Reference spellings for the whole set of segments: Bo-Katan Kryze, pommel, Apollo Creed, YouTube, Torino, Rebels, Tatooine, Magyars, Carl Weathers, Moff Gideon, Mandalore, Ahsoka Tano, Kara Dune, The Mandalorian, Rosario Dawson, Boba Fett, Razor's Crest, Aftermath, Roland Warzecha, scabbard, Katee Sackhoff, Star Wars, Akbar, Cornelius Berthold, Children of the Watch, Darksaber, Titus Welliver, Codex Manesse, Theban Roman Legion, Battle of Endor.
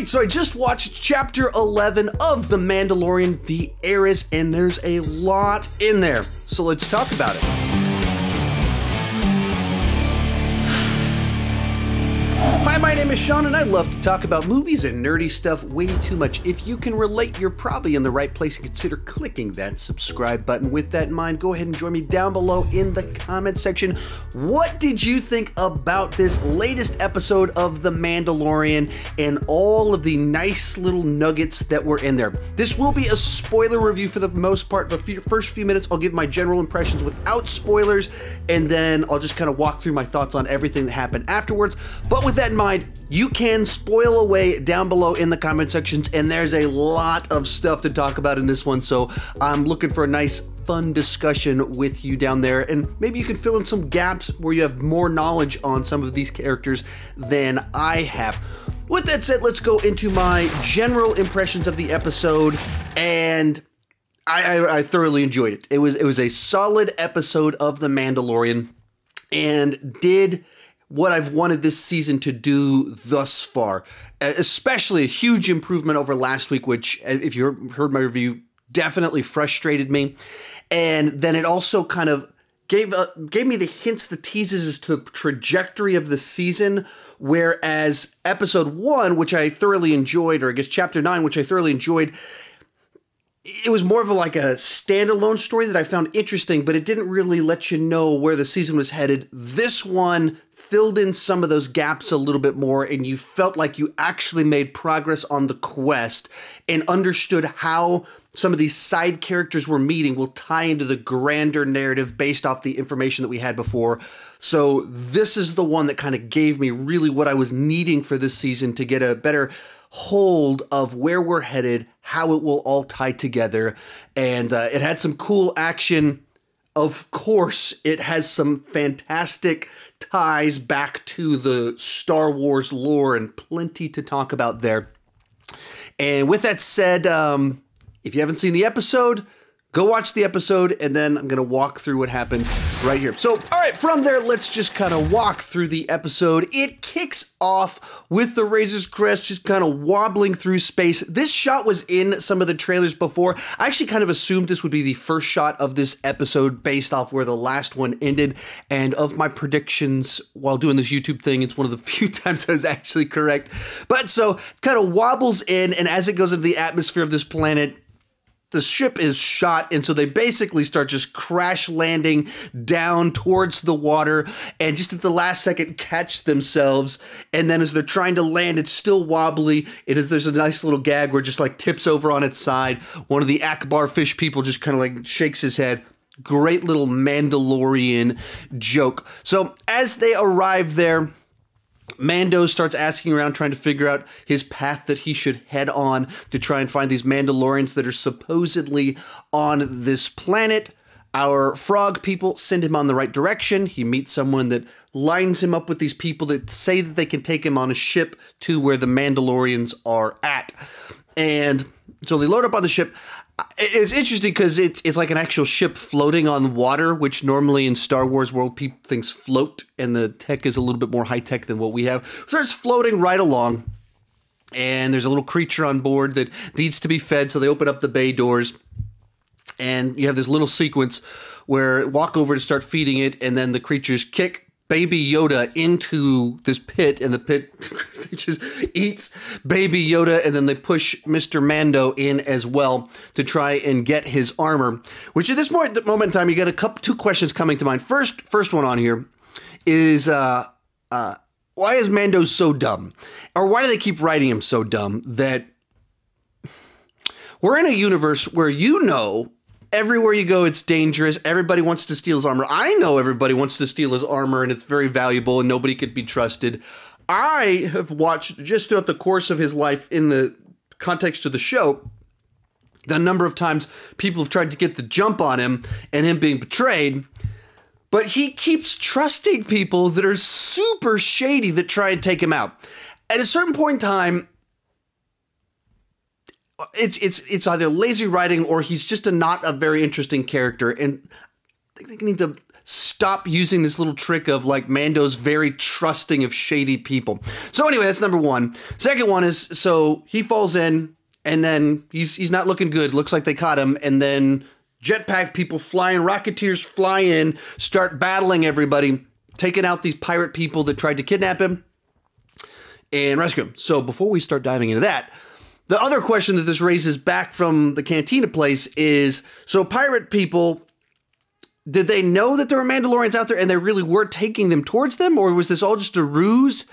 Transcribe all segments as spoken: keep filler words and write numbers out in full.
right, so I just watched chapter eleven of The Mandalorian, The Heiress, and there's a lot in there. So let's talk about it. Hi, my name is Sean, and I love to talk about movies and nerdy stuff way too much. If you can relate, you're probably in the right place. Consider clicking that subscribe button. With that in mind, go ahead and join me down below in the comment section. What did you think about this latest episode of The Mandalorian and all of the nice little nuggets that were in there? This will be a spoiler review for the most part. The few, first few minutes, I'll give my general impressions without spoilers, and then I'll just kind of walk through my thoughts on everything that happened afterwards. But with that in mind, you can spoil away down below in the comment sections, and there's a lot of stuff to talk about in this one, so I'm looking for a nice fun discussion with you down there, and maybe you can fill in some gaps where you have more knowledge on some of these characters than I have. With that said, let's go into my general impressions of the episode, and I, I, I thoroughly enjoyed it. It was, it was a solid episode of The Mandalorian, and did what I've wanted this season to do thus far, especially a huge improvement over last week, which, if you heard my review, definitely frustrated me. And then it also kind of gave uh, gave me the hints, the teases as to the trajectory of the season, whereas episode one, which I thoroughly enjoyed, or I guess chapter nine, which I thoroughly enjoyed, it was more of a, like a standalone story that I found interesting, but it didn't really let you know where the season was headed. This one filled in some of those gaps a little bit more, and you felt like you actually made progress on the quest and understood how some of these side characters we're meeting will tie into the grander narrative based off the information that we had before. So this is the one that kind of gave me really what I was needing for this season to get a better hold of where we're headed, how it will all tie together. And uh, it had some cool action. Of course, it has some fantastic ties back to the Star Wars lore, and plenty to talk about there. And with that said, um, if you haven't seen the episode, go watch the episode, and then I'm going to walk through what happened right here. So, all right, from there, let's just kind of walk through the episode. It kicks off with the Razor's Crest just kind of wobbling through space. This shot was in some of the trailers before. I actually kind of assumed this would be the first shot of this episode based off where the last one ended. And of my predictions while doing this YouTube thing, it's one of the few times I was actually correct. But so, kind of wobbles in, and as it goes into the atmosphere of this planet, the ship is shot, and so they basically start just crash landing down towards the water, and just at the last second catch themselves. And then as they're trying to land, it's still wobbly. It is, there's a nice little gag where it just like tips over on its side. One of the Akbar fish people just kind of like shakes his head. Great little Mandalorian joke. So as they arrive there, Mando starts asking around, trying to figure out his path that he should head on to try and find these Mandalorians that are supposedly on this planet. Our frog people send him on the right direction. He meets someone that lines him up with these people that say that they can take him on a ship to where the Mandalorians are at. And so they load up on the ship. It's interesting because it's, it's like an actual ship floating on water, which normally in Star Wars world, people, things float, and the tech is a little bit more high-tech than what we have. So it's floating right along, and there's a little creature on board that needs to be fed, so they open up the bay doors, and you have this little sequence where walk over to start feeding it, and then the creatures kick Baby Yoda into this pit, and the pit just eats Baby Yoda, and then they push Mister Mando in as well to try and get his armor, which at this moment in time, you got a couple, two questions coming to mind. First, first one on here is, uh, uh, why is Mando so dumb? Or why do they keep writing him so dumb? That we're in a universe where, you know, everywhere you go, it's dangerous. Everybody wants to steal his armor. I know everybody wants to steal his armor, and it's very valuable, and nobody could be trusted. I have watched, just throughout the course of his life in the context of the show, the number of times people have tried to get the jump on him and him being betrayed. But he keeps trusting people that are super shady that try and take him out. At a certain point in time, It's it's it's either lazy writing, or he's just a not a very interesting character, and I think they need to stop using this little trick of, like, Mando's very trusting of shady people. So anyway, that's number one. Second one is, so he falls in, and then he's he's not looking good. Looks like they caught him, and then jetpack people fly in, rocketeers fly in, start battling everybody, taking out these pirate people that tried to kidnap him and rescue him. So before we start diving into that, the other question that this raises back from the Cantina place is, so pirate people, did they know that there were Mandalorians out there and they really were taking them towards them? Or was this all just a ruse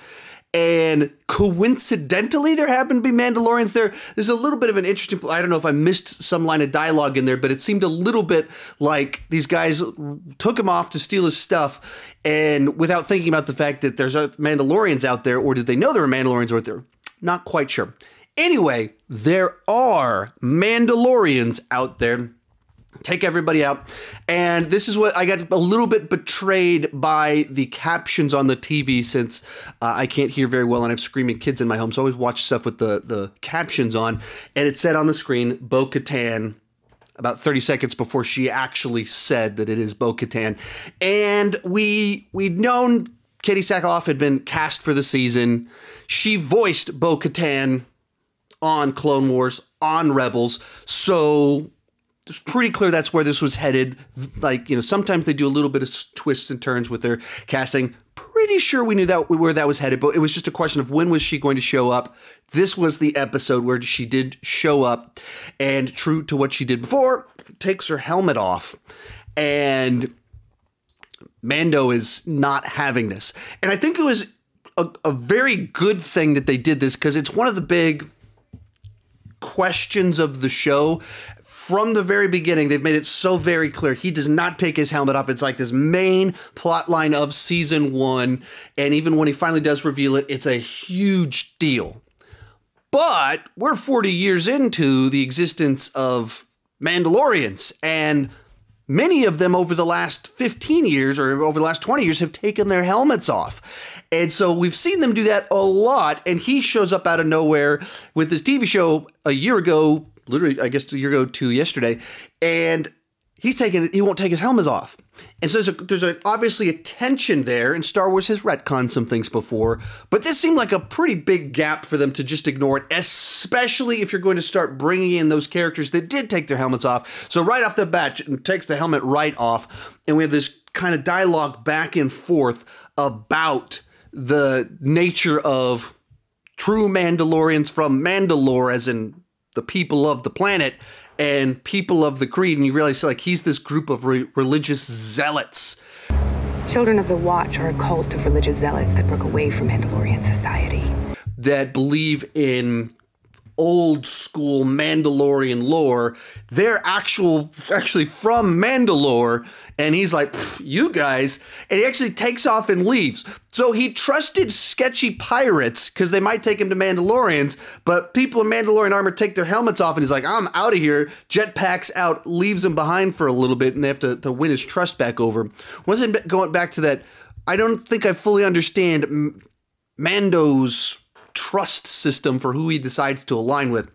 and coincidentally there happened to be Mandalorians there? There's a little bit of an interesting, I don't know if I missed some line of dialogue in there, but it seemed a little bit like these guys took him off to steal his stuff and without thinking about the fact that there's Mandalorians out there, or did they know there were Mandalorians out there? Not quite sure. Anyway, there are Mandalorians out there. Take everybody out. And this is what I got a little bit betrayed by the captions on the T V, since uh, I can't hear very well and I have screaming kids in my home. So I always watch stuff with the, the captions on. And it said on the screen, Bo-Katan, about thirty seconds before she actually said that it is Bo-Katan. And we, we'd known Katee Sackhoff had been cast for the season. She voiced Bo-Katan on Clone Wars, on Rebels. So it's pretty clear that's where this was headed. Like, you know, sometimes they do a little bit of twists and turns with their casting. Pretty sure we knew that where that was headed, but it was just a question of when was she going to show up. This was the episode where she did show up, and true to what she did before, takes her helmet off, and Mando is not having this. And I think it was a, a very good thing that they did this, because it's one of the big questions of the show. From the very beginning, they've made it so very clear he does not take his helmet off. It's like this main plot line of season one. And even when he finally does reveal it, it's a huge deal. But we're forty years into the existence of Mandalorians, and many of them over the last fifteen years or over the last twenty years have taken their helmets off. And so we've seen them do that a lot. And he shows up out of nowhere with this T V show a year ago, literally, I guess a year ago to yesterday, and he's taking, he won't take his helmet off. And so there's, a, there's a, obviously a tension there, and Star Wars has retconned some things before, but this seemed like a pretty big gap for them to just ignore it, especially if you're going to start bringing in those characters that did take their helmets off. So right off the bat, it takes the helmet right off, and we have this kind of dialogue back and forth about the nature of true Mandalorians from Mandalore, as in the people of the planet, and people of the creed, and you realize, like, he's this group of re religious zealots. Children of the Watch are a cult of religious zealots that broke away from Mandalorian society, that believe in old school Mandalorian lore. They're actual, actually from Mandalore, and he's like, you guys, and he actually takes off and leaves. So he trusted sketchy pirates because they might take him to Mandalorians, but people in Mandalorian armor take their helmets off, and he's like, I'm out of here, jetpacks out, leaves them behind for a little bit, and they have to, to win his trust back over. Wasn't going back to that, I don't think I fully understand Mando's trust system for who he decides to align with.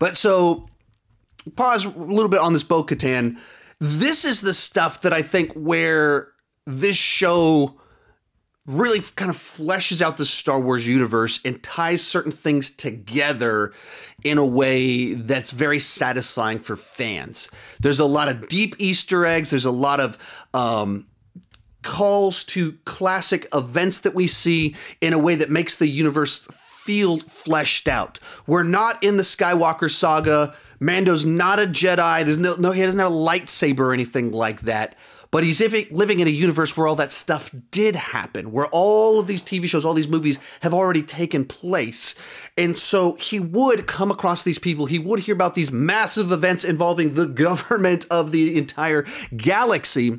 But so, pause a little bit on this Bo-Katan. This is the stuff that I think where this show really kind of fleshes out the Star Wars universe and ties certain things together in a way that's very satisfying for fans. There's a lot of deep Easter eggs. There's a lot of um, calls to classic events that we see in a way that makes the universe feel fleshed out. We're not in the Skywalker saga. Mando's not a Jedi. There's no, no, he doesn't have a lightsaber or anything like that. But he's living in a universe where all that stuff did happen, where all of these T V shows, all these movies have already taken place. And so he would come across these people. He would hear about these massive events involving the government of the entire galaxy.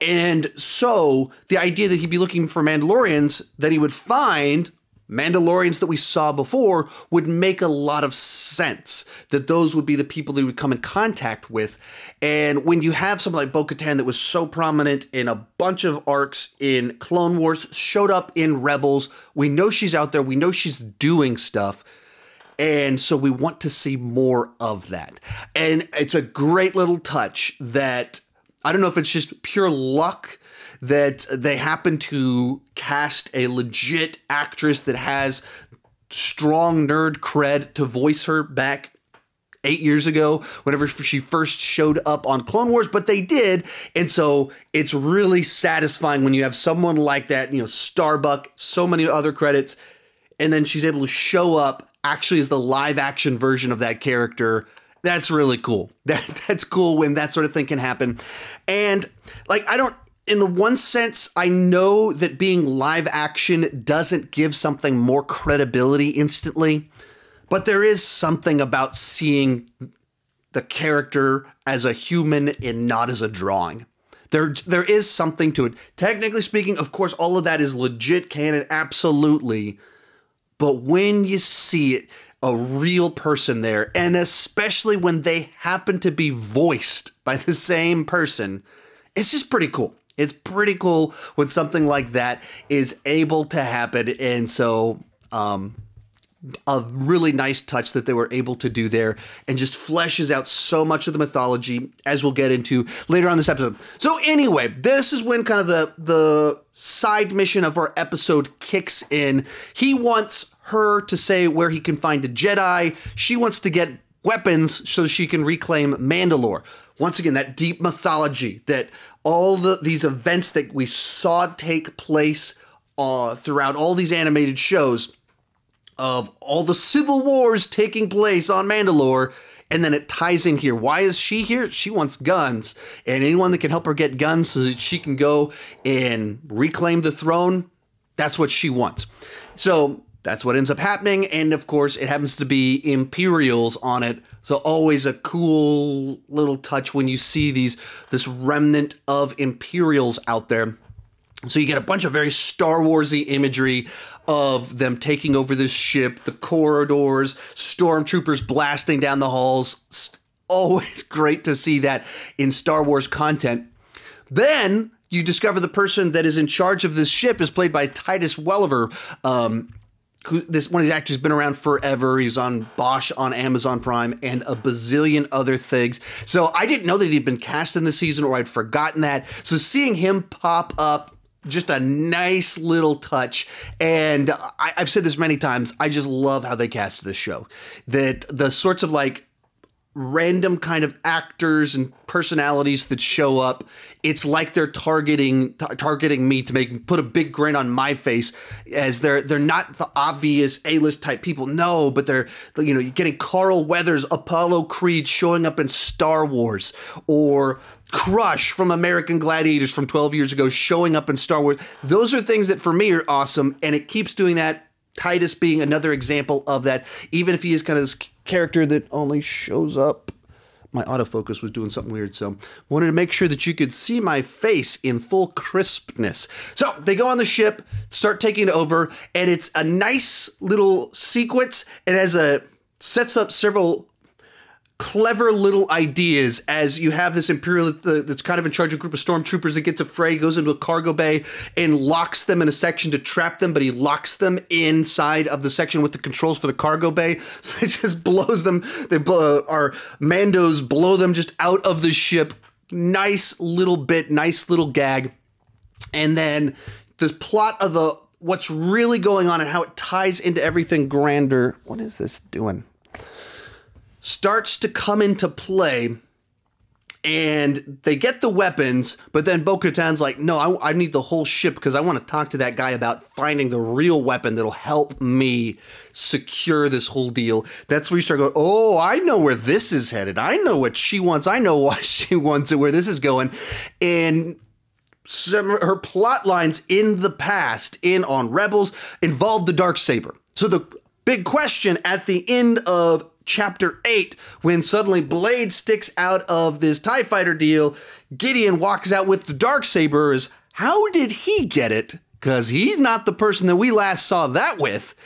And so the idea that he'd be looking for Mandalorians, that he would find Mandalorians that we saw before, would make a lot of sense, that those would be the people that he would come in contact with. And when you have someone like Bo-Katan that was so prominent in a bunch of arcs in Clone Wars, showed up in Rebels, we know she's out there, we know she's doing stuff, and so we want to see more of that. And it's a great little touch that I don't know if it's just pure luck that they happen to cast a legit actress that has strong nerd cred to voice her back eight years ago, whenever she first showed up on Clone Wars, but they did. And so it's really satisfying when you have someone like that, you know, Starbuck, so many other credits, and then she's able to show up actually as the live action version of that character. That's really cool. That, that's cool when that sort of thing can happen. And like, I don't, in the one sense, I know that being live action doesn't give something more credibility instantly, but there is something about seeing the character as a human and not as a drawing. There, there is something to it. Technically speaking, of course, all of that is legit canon, absolutely. But when you see it, a real person there, and especially when they happen to be voiced by the same person, it's just pretty cool. It's pretty cool when something like that is able to happen. And so um, a really nice touch that they were able to do there, and just fleshes out so much of the mythology, as we'll get into later on this episode. So anyway, this is when kind of the, the side mission of our episode kicks in. He wants her to say where he can find a Jedi. She wants to get weapons so she can reclaim Mandalore. Once again, that deep mythology, that all the, these events that we saw take place uh, throughout all these animated shows, of all the civil wars taking place on Mandalore, and then it ties in here. Why is she here? She wants guns, and anyone that can help her get guns so that she can go and reclaim the throne, that's what she wants. So that's what ends up happening, and of course, it happens to be Imperials on it, so always a cool little touch when you see these this remnant of Imperials out there. So you get a bunch of very Star Warsy imagery of them taking over this ship, the corridors, stormtroopers blasting down the halls. Always great to see that in Star Wars content. Then you discover the person that is in charge of this ship is played by Titus Welliver, um, Who, this one of these actors has been around forever. He was on Bosch on Amazon Prime and a bazillion other things. So I didn't know that he'd been cast in the season, or I'd forgotten that. So seeing him pop up, just a nice little touch. And I, I've said this many times, I just love how they cast this show. That the sorts of like random kind of actors and personalities that show up, it's like they're targeting targeting me to make put a big grin on my face, as they're they're not the obvious A-list type people. No, but they're, you know, you're getting Carl Weathers, Apollo Creed showing up in Star Wars, or Crush from American Gladiators from twelve years ago showing up in Star Wars. Those are things that for me are awesome, and it keeps doing that. Titus being another example of that, even if he is kind of this character that only shows up. My autofocus was doing something weird, so wanted to make sure that you could see my face in full crispness. So they go on the ship, start taking it over, and it's a nice little sequence. It has a sets up several clever little ideas, as you have this Imperial that's kind of in charge of a group of stormtroopers that gets afraid, goes into a cargo bay and locks them in a section to trap them, but he locks them inside of the section with the controls for the cargo bay. So it just blows them. They blow, our Mandos blow them just out of the ship. Nice little bit, nice little gag. And then the plot of the what's really going on and how it ties into everything grander. What is this doing? Starts to come into play, and they get the weapons, but then Bo-Katan's like, no, I, I need the whole ship because I want to talk to that guy about finding the real weapon that'll help me secure this whole deal. That's where you start going, oh, I know where this is headed. I know what she wants. I know why she wants it, where this is going. And some, her plot lines in the past, in on Rebels, involved the Darksaber. So the big question at the end of Chapter eight, when suddenly Blade sticks out of this TIE fighter deal, Gideon walks out with the Darksaber, is how did he get it? Because he's not the person that we last saw that with.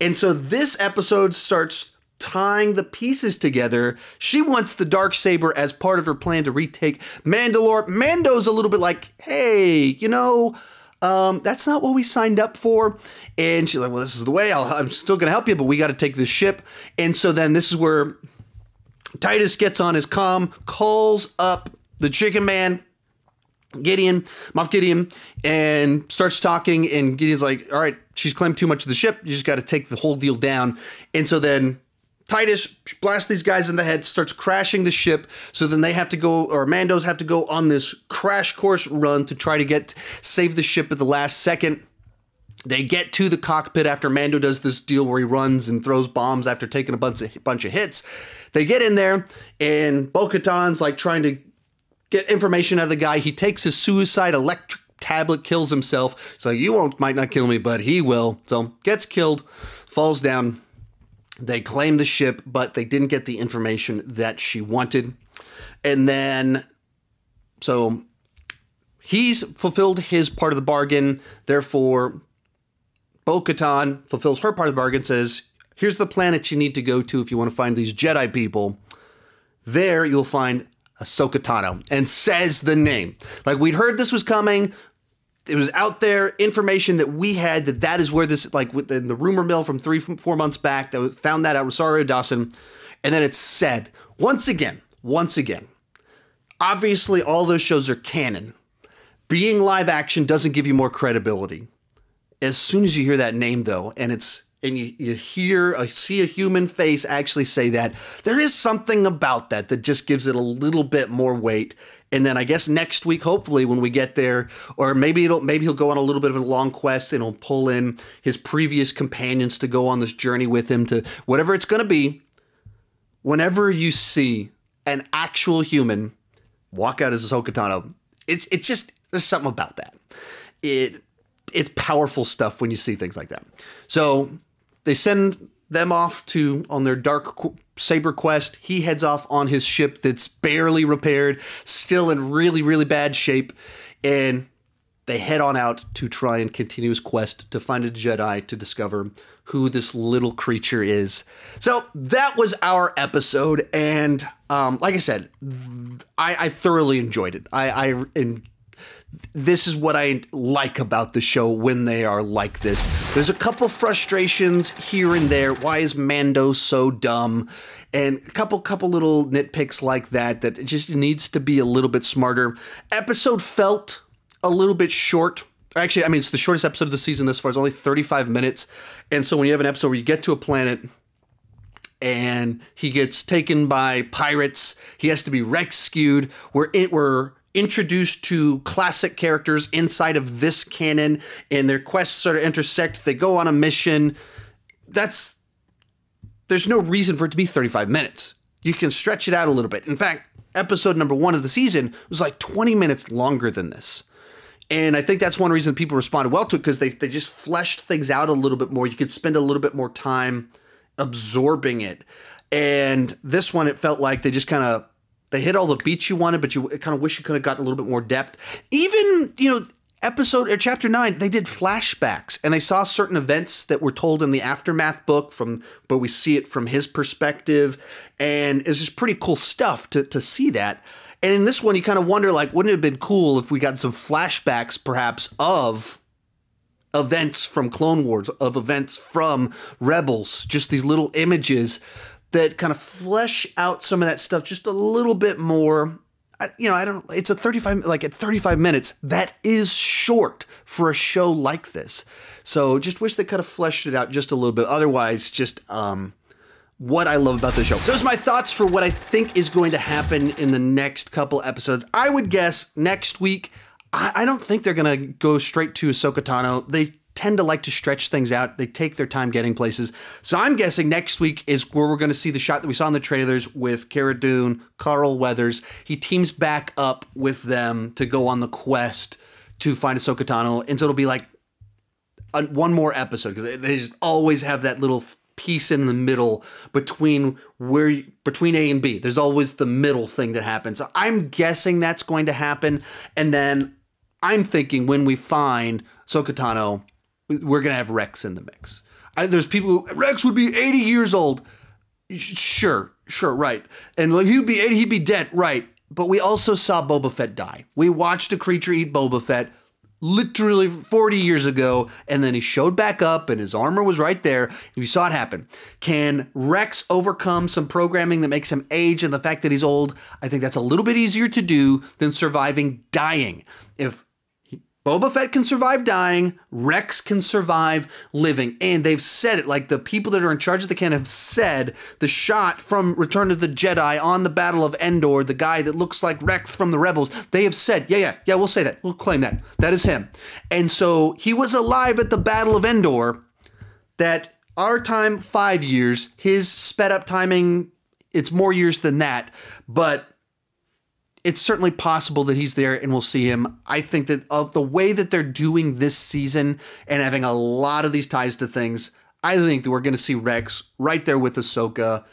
And so this episode starts tying the pieces together. She wants the Darksaber as part of her plan to retake Mandalore. Mando's a little bit like, hey, you know, Um, that's not what we signed up for. And she's like, well, this is the way. I'll, I'm still going to help you, but we got to take this ship. And so then this is where Titus gets on his comm, calls up the chicken man, Gideon, Moff Gideon, and starts talking, and Gideon's like, all right, she's claimed too much of the ship. You just got to take the whole deal down. And so then Titus blasts these guys in the head, starts crashing the ship. So then they have to go, or Mandos have to go on this crash course run to try to get, save the ship at the last second. They get to the cockpit after Mando does this deal where he runs and throws bombs after taking a bunch of, bunch of hits. They get in there, and Bo-Katan's like trying to get information out of the guy. He takes his suicide electric tablet, kills himself. So you won't, might not kill me, but he will. So gets killed, falls down. They claim the ship, but they didn't get the information that she wanted. And then, so he's fulfilled his part of the bargain. Therefore, Bo-Katan fulfills her part of the bargain, says, here's the planet you need to go to if you want to find these Jedi people. There you'll find Ahsoka Tano, and says the name. Like, we'd heard this was coming. It was out there, information that we had, that that is where this, like, within the rumor mill from three, from four months back, that was, found that out, Rosario Dawson. And then it's said, once again, once again, obviously all those shows are canon. Being live action doesn't give you more credibility. As soon as you hear that name, though, and it's, and you, you hear, uh, see a human face actually say that, there is something about that that just gives it a little bit more weight. And then I guess next week, hopefully, when we get there, or maybe it'll, maybe he'll go on a little bit of a long quest, and he'll pull in his previous companions to go on this journey with him to whatever it's going to be. Whenever you see an actual human walk out as Ahsoka Tano, it's it's just, there's something about that. It it's powerful stuff when you see things like that. So they send them off to on their Darksaber quest. He heads off on his ship that's barely repaired, still in really, really bad shape. And they head on out to try and continue his quest to find a Jedi, to discover who this little creature is. So that was our episode. And um, like I said, I, I thoroughly enjoyed it. I, I enjoyed This is what I like about the show when they are like this. There's a couple frustrations here and there. Why is Mando so dumb? And a couple, couple little nitpicks like that, that it just needs to be a little bit smarter. Episode felt a little bit short. Actually, I mean, it's the shortest episode of the season this far. It's only thirty-five minutes. And so when you have an episode where you get to a planet and he gets taken by pirates, he has to be rescued. We're in, we're... introduced to classic characters inside of this canon, and their quests sort of intersect. They go on a mission. That's, there's no reason for it to be thirty-five minutes. You can stretch it out a little bit. In fact, episode number one of the season was like twenty minutes longer than this. And I think that's one reason people responded well to it, because they, they just fleshed things out a little bit more. You could spend a little bit more time absorbing it. And this one, it felt like they just kind of, they hit all the beats you wanted, but you kind of wish you could have gotten a little bit more depth. Even, you know, episode or chapter nine, they did flashbacks, and they saw certain events that were told in the Aftermath book from, but we see it from his perspective. And it's just pretty cool stuff to, to see that. And in this one, you kind of wonder, like, wouldn't it have been cool if we got some flashbacks, perhaps, of events from Clone Wars, of events from Rebels, just these little images that kind of flesh out some of that stuff just a little bit more. I, you know, I don't, it's a thirty-five, like at thirty-five minutes, that is short for a show like this. So just wish they could have fleshed it out just a little bit. Otherwise, just um, what I love about the show. Those are my thoughts for what I think is going to happen in the next couple episodes. I would guess next week, I, I don't think they're going to go straight to Ahsoka Tano. They tend to like to stretch things out. They take their time getting places. So I'm guessing next week is where we're going to see the shot that we saw in the trailers with Kara Dune, Carl Weathers. He teams back up with them to go on the quest to find Ahsoka Tano. And so it'll be like a, one more episode, because they just always have that little piece in the middle between where you, between A and B. There's always the middle thing that happens. So I'm guessing that's going to happen. And then I'm thinking when we find Ahsoka Tano, we're going to have Rex in the mix. I, there's people who, Rex would be eighty years old. Sure, sure, right. And he'd be eighty, he'd be dead, right. But we also saw Boba Fett die. We watched a creature eat Boba Fett. literally forty years ago, and then he showed back up and his armor was right there, and we saw it happen. Can Rex overcome some programming that makes him age and the fact that he's old? I think that's a little bit easier to do than surviving dying. If Boba Fett can survive dying, Rex can survive living. And they've said it, like the people that are in charge of the canon have said, the shot from Return of the Jedi on the Battle of Endor, the guy that looks like Rex from the Rebels, they have said, yeah, yeah, yeah, we'll say that. We'll claim that. That is him. And so he was alive at the Battle of Endor. That our time, five years, his sped up timing, it's more years than that. But it's certainly possible that he's there and we'll see him. I think that of the way that they're doing this season and having a lot of these ties to things, I think that we're going to see Rex right there with Ahsoka.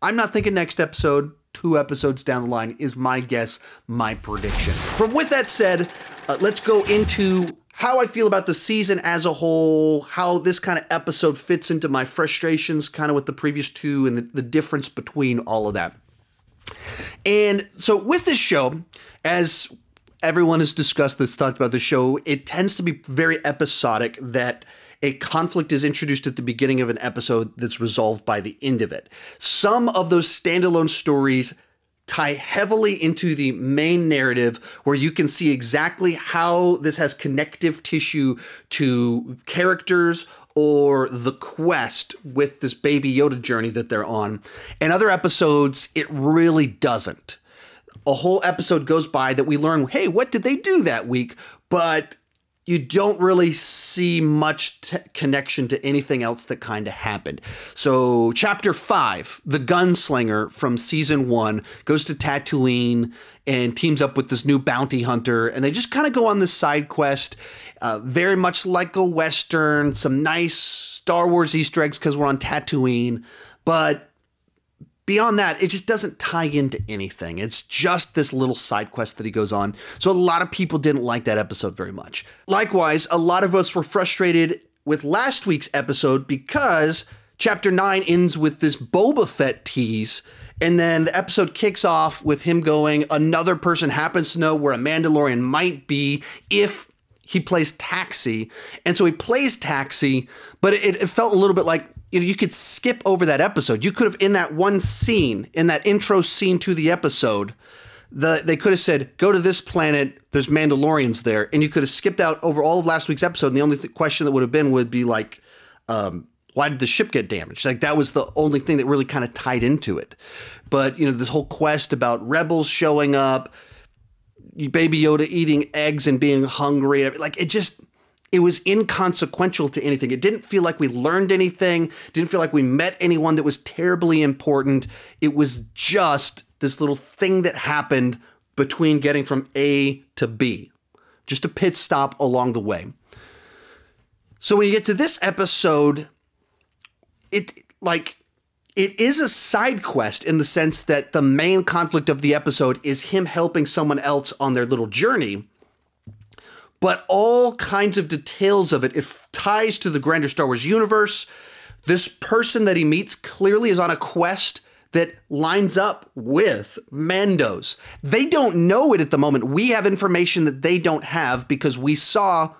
I'm not thinking next episode, two episodes down the line is my guess, my prediction. From with that said, uh, let's go into how I feel about the season as a whole, how this kind of episode fits into my frustrations kind of with the previous two and the, the difference between all of that. And so with this show, as everyone has discussed that's talked about the show, it tends to be very episodic, that a conflict is introduced at the beginning of an episode that's resolved by the end of it. Some of those standalone stories tie heavily into the main narrative, where you can see exactly how this has connective tissue to characters or the quest with this Baby Yoda journey that they're on. In other episodes, it really doesn't. A whole episode goes by that we learn, hey, what did they do that week? But you don't really see much t connection to anything else that kind of happened. So chapter five, the gunslinger from season one, goes to Tatooine and teams up with this new bounty hunter. And they just kind of go on this side quest, uh, very much like a Western, some nice Star Wars Easter eggs because we're on Tatooine. But beyond that, it just doesn't tie into anything. It's just this little side quest that he goes on. So a lot of people didn't like that episode very much. Likewise, a lot of us were frustrated with last week's episode because chapter nine ends with this Boba Fett tease. And then the episode kicks off with him going, another person happens to know where a Mandalorian might be if he plays taxi. And so he plays taxi, but it, it felt a little bit like, you know, you could skip over that episode. You could have, in that one scene, in that intro scene to the episode, the, they could have said, go to this planet, there's Mandalorians there. And you could have skipped out over all of last week's episode. And the only th question that would have been would be like, um, why did the ship get damaged? Like, that was the only thing that really kind of tied into it. But, you know, this whole quest about rebels showing up, Baby Yoda eating eggs and being hungry, like, it just... it was inconsequential to anything. It didn't feel like we learned anything. Didn't feel like we met anyone that was terribly important. It was just this little thing that happened between getting from A to B. Just a pit stop along the way. So when you get to this episode, it like it is a side quest in the sense that the main conflict of the episode is him helping someone else on their little journey. But all kinds of details of it, it ties to the grander Star Wars universe. This person that he meets clearly is on a quest that lines up with Mando's. They don't know it at the moment. We have information that they don't have because we saw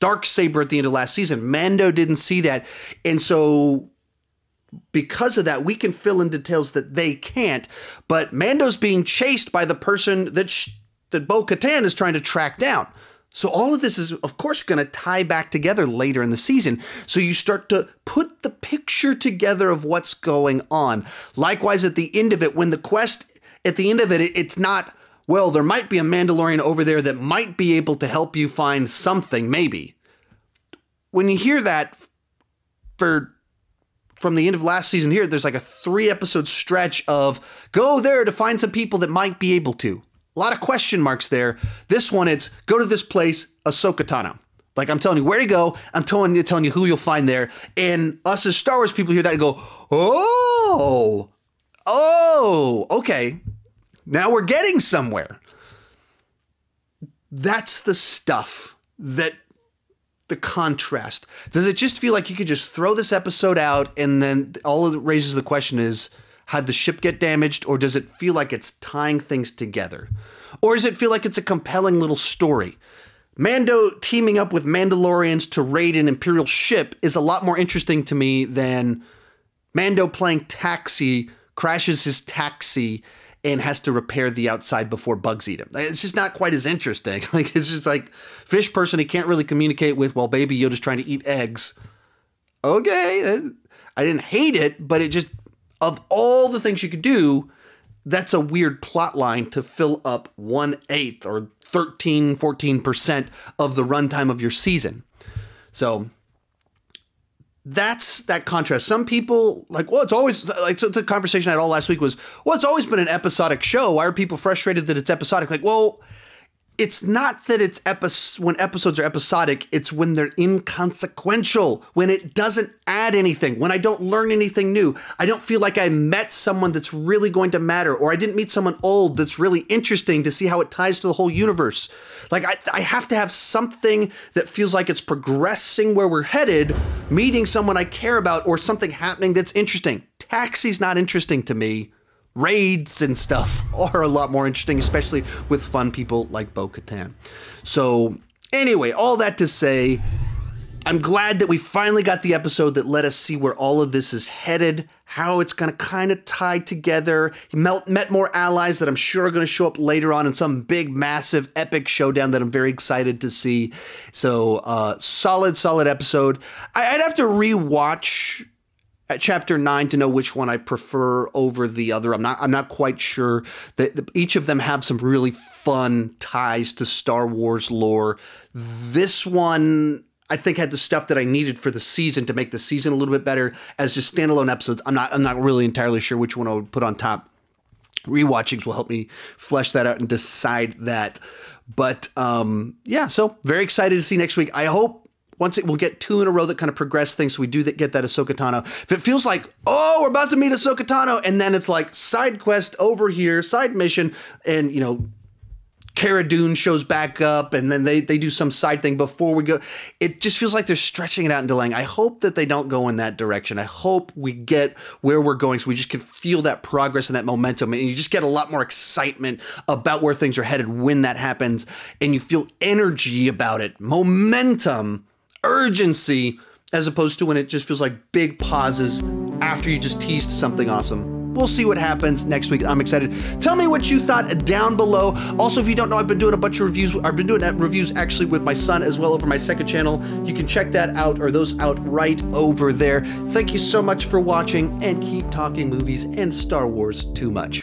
Darksaber at the end of last season. Mando didn't see that. And so because of that, we can fill in details that they can't. But Mando's being chased by the person that, sh that Bo-Katan is trying to track down. So all of this is, of course, going to tie back together later in the season. So you start to put the picture together of what's going on. Likewise, at the end of it, when the quest, at the end of it, it's not, well, there might be a Mandalorian over there that might be able to help you find something, maybe. When you hear that for from the end of last season here, there's like a three-episode stretch of go there to find some people that might be able to. A lot of question marks there. This one, it's go to this place, Ahsoka Tano. Like, I'm telling you where to go. I'm telling you, telling you who you'll find there. And us as Star Wars people hear that and go, oh, oh, okay. Now we're getting somewhere. That's the stuff that the contrast. Does it just feel like you could just throw this episode out and then all it raises the question is, how'd the ship get damaged? Or does it feel like it's tying things together? Or does it feel like it's a compelling little story? Mando teaming up with Mandalorians to raid an Imperial ship is a lot more interesting to me than Mando playing taxi, crashes his taxi, and has to repair the outside before bugs eat him. It's just not quite as interesting. Like, it's just like, fish person he can't really communicate with while Baby Yoda's trying to eat eggs. Okay, I didn't hate it, but it just, of all the things you could do, that's a weird plot line to fill up one-eighth or thirteen, fourteen percent of the runtime of your season. So that's that contrast. Some people like, well, it's always like, so the conversation I had all last week was, well, it's always been an episodic show. Why are people frustrated that it's episodic? Like, well, it's not that it's epis when episodes are episodic, it's when they're inconsequential, when it doesn't add anything, when I don't learn anything new. I don't feel like I met someone that's really going to matter, or I didn't meet someone old that's really interesting to see how it ties to the whole universe. Like, I, I have to have something that feels like it's progressing where we're headed, meeting someone I care about, or something happening that's interesting. Taxi's not interesting to me. Raids and stuff are a lot more interesting, especially with fun people like Bo-Katan. So anyway, all that to say, I'm glad that we finally got the episode that let us see where all of this is headed, how it's going to kind of tie together. He met more allies that I'm sure are going to show up later on in some big, massive, epic showdown that I'm very excited to see. So uh, solid, solid episode. I I'd have to rewatch at chapter nine to know which one I prefer over the other. I'm not, I'm not quite sure. That each of them have some really fun ties to Star Wars lore. This one, I think, had the stuff that I needed for the season to make the season a little bit better. As just standalone episodes, I'm not, I'm not really entirely sure which one I would put on top. Rewatchings will help me flesh that out and decide that. But um, yeah, so very excited to see next week. I hope, once it, we'll get two in a row that kind of progress things. So we do that, get that Ahsoka Tano. If it feels like, oh, we're about to meet Ahsoka Tano, and then it's like side quest over here, side mission, and, you know, Kara Dune shows back up, and then they, they do some side thing before we go. It just feels like they're stretching it out and delaying. I hope that they don't go in that direction. I hope we get where we're going so we just can feel that progress and that momentum, and you just get a lot more excitement about where things are headed when that happens, and you feel energy about it, momentum, urgency, as opposed to when it just feels like big pauses after you just teased something awesome. We'll see what happens next week. I'm excited. Tell me what you thought down below. Also, if you don't know, I've been doing a bunch of reviews. I've been doing reviews actually with my son as well over my second channel. You can check that out, or those out right over there. Thank you so much for watching, and keep talking movies and Star Wars too much.